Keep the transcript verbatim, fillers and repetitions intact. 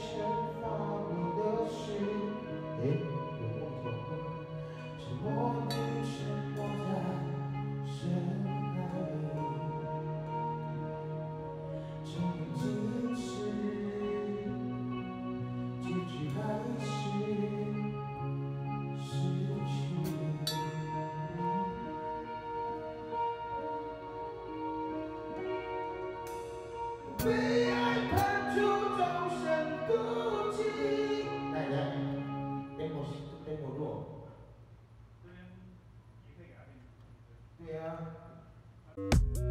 惩罚你的事。哎，有木头，沉默与沉默在深海，沉默即是结局还是失去？被爱判处终身孤寂。来来，边我边我弱。这边也可以给他听。对呀。